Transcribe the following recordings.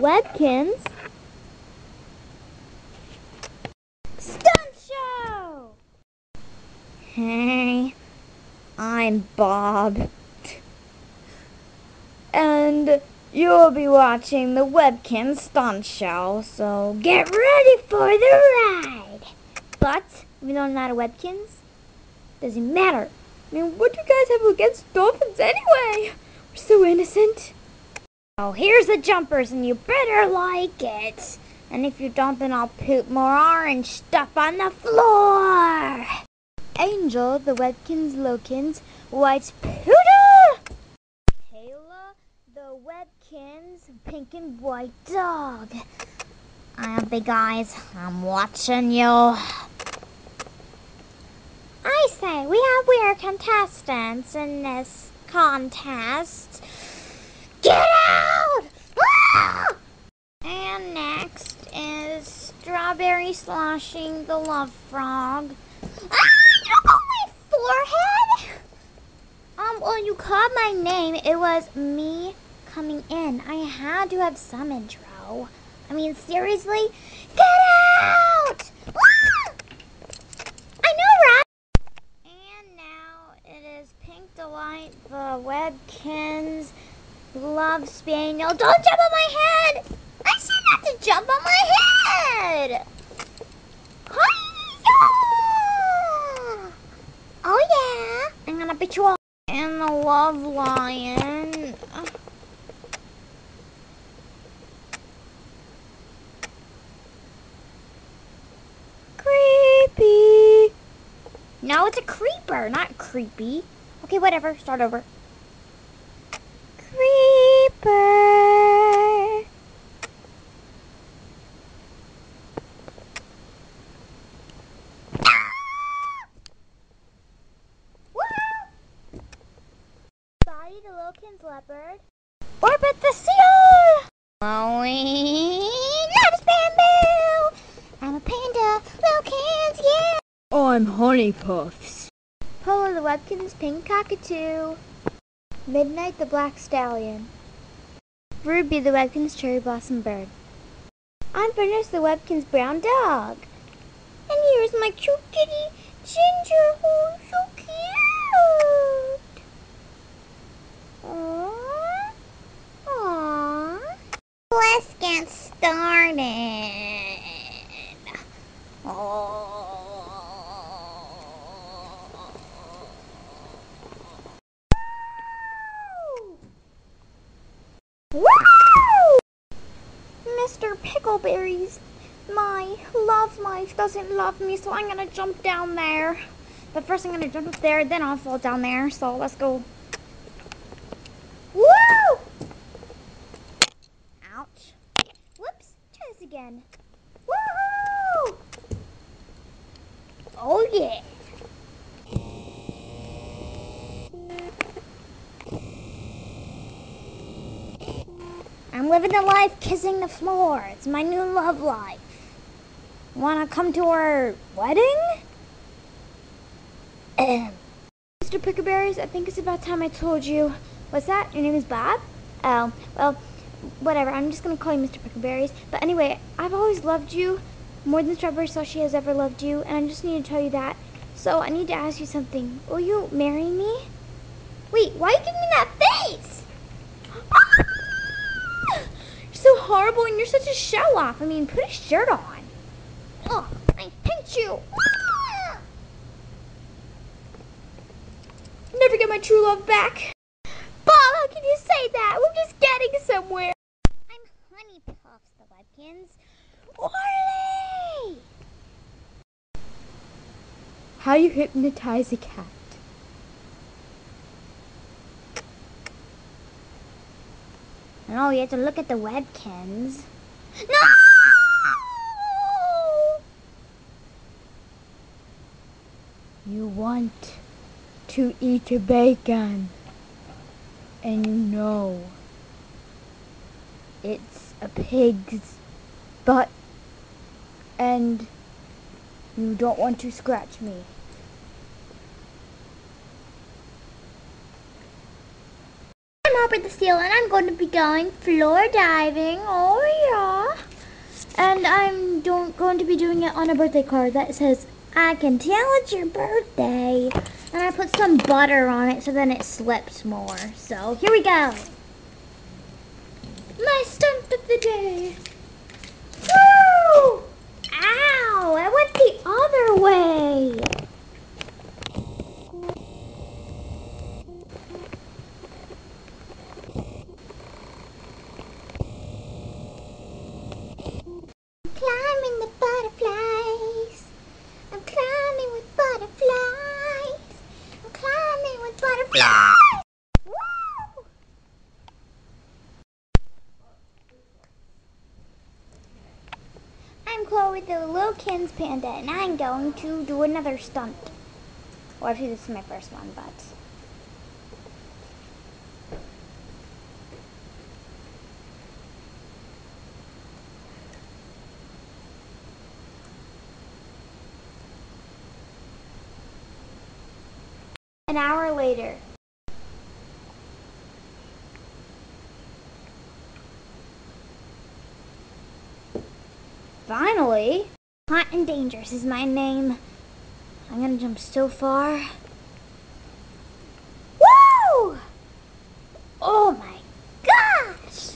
Webkinz. Stunt show! Hey, I'm Bob. And you'll be watching the Webkinz stunt show, so get ready for the ride. But, even though I'm not a Webkinz, doesn't matter. I mean, what do you guys have against dolphins anyway? We're so innocent. Oh, here's the jumpers, and you better like it. And if you don't, then I'll poop more orange stuff on the floor. Angel, the Webkinz Lokins, White Poodle. Taylor, the Webkinz, Pink and White Dog. I love you guys. I'm watching you. I say, we have weird contestants in this contest. Get out! Ah! And next is Strawberry Sloshing the Love Frog. Ah! You caught my forehead? Well, you called my name. It was me coming in. I had to have some intro. I mean, seriously? Get out! Ah! Delight, the Webkinz Love Spaniel. Don't jump on my head! I said not to jump on my head! Hi-ya! Oh yeah! I'm gonna beat you all. And the Love Lion. Creepy! No, it's a creeper, not creepy. Okay, whatever. Start over. Creeper. Ah! Woohoo! Body the Wilkins leopard. Orbit the seal. Chloe. Not a bamboo. I'm a panda. Wilkins, yeah. I'm Honey Puffs. Polo the Webkinz Pink Cockatoo. Midnight the Black Stallion. Ruby the Webkinz Cherry Blossom Bird. I'm Bernice the Webkinz Brown Dog. And here's my cute kitty, Ginger, who's so cute. Aww. Aww. Let's get started. Oh. Wow! Mr. Pickleberries, my love life doesn't love me, so I'm gonna jump down there. But first I'm gonna jump up there, then I'll fall down there, so let's go. Woo! Ouch. Whoops, try this again. Woo! Oh yeah! I'm living a life kissing the floor. It's my new love life. Wanna come to our wedding? Mr. Pickleberries, I think it's about time I told you. What's that? Your name is Bob? Oh, well, whatever. I'm just gonna call you Mr. Pickleberries. But anyway, I've always loved you more than Strawberry Slushy has ever loved you, and I just need to tell you that. So I need to ask you something. Will you marry me? Wait, why are you giving me that face? So horrible, and you're such a show-off. I mean, put a shirt on. Oh, I pinched you. Ah! Never get my true love back. Bob, how can you say that? We're just getting somewhere. I'm Honey Puffs, the Webkinz. Orly! How you hypnotize a cat. No, you have to look at the Webkinz. No! You want to eat a bacon, and you know it's a pig's butt, and you don't want to scratch me. Harper the Seal, and I'm going to be going floor diving. Oh yeah. And I'm going to be doing it on a birthday card that says, I can tell it's your birthday. And I put some butter on it so then it slips more. So here we go. My stunt of the day. Woo! Ow! I went the other way. I'm climbing the butterflies. I'm climbing with butterflies. I'm climbing with butterflies. With the Webkinz panda, and I'm going to do another stunt. Or actually, this is my first one, but an hour later. Finally, Hot and Dangerous is my name. I'm gonna jump so far. Woo! Oh my gosh!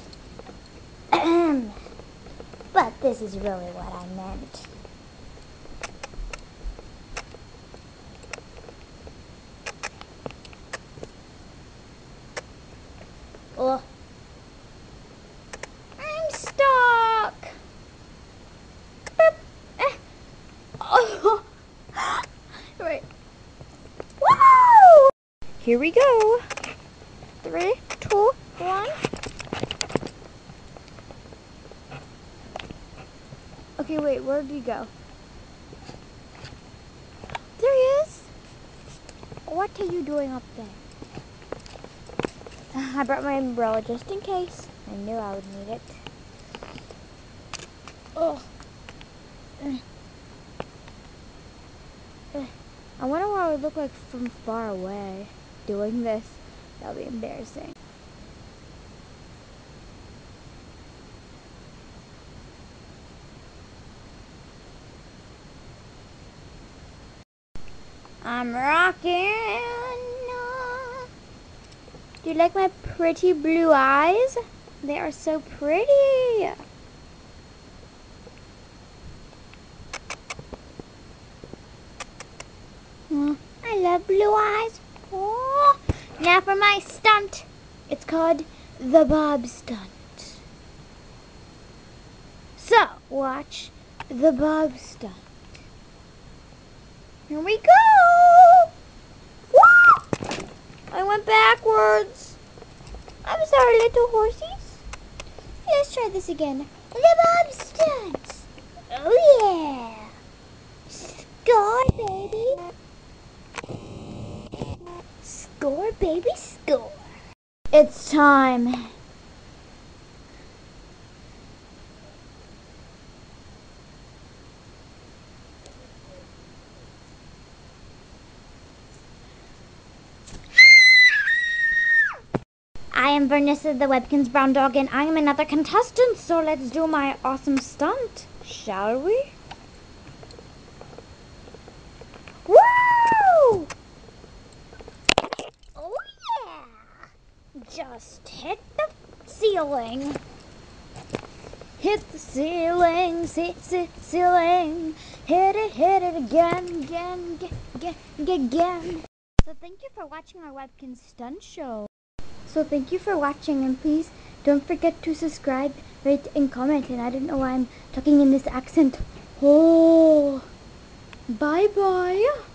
But this is really what I meant. Oh. Here we go. 3, 2, 1. Okay, wait, where did he go? There he is. What are you doing up there? I brought my umbrella just in case. I knew I would need it. Oh. I wonder what I would look like from far away. Doing this, that'll be embarrassing. I'm rocking. Do you like my pretty blue eyes? They are so pretty. I love blue eyes. Oh. Now for my stunt. It's called the Bob stunt. So, watch the Bob stunt. Here we go! Woo! I went backwards. I'm sorry, little horsies. Let's try this again. The Bob stunt. Oh yeah! Score, baby. Score, baby, score. It's time. I am Vanessa, the Webkinz brown dog, and I am another contestant, so let's do my awesome stunt, shall we? Just hit the ceiling. Hit the ceiling, ceiling. Hit it again. So thank you for watching our Webkinz stunt show. So thank you for watching, and please don't forget to subscribe, rate, and comment. And I don't know why I'm talking in this accent. Oh, bye bye.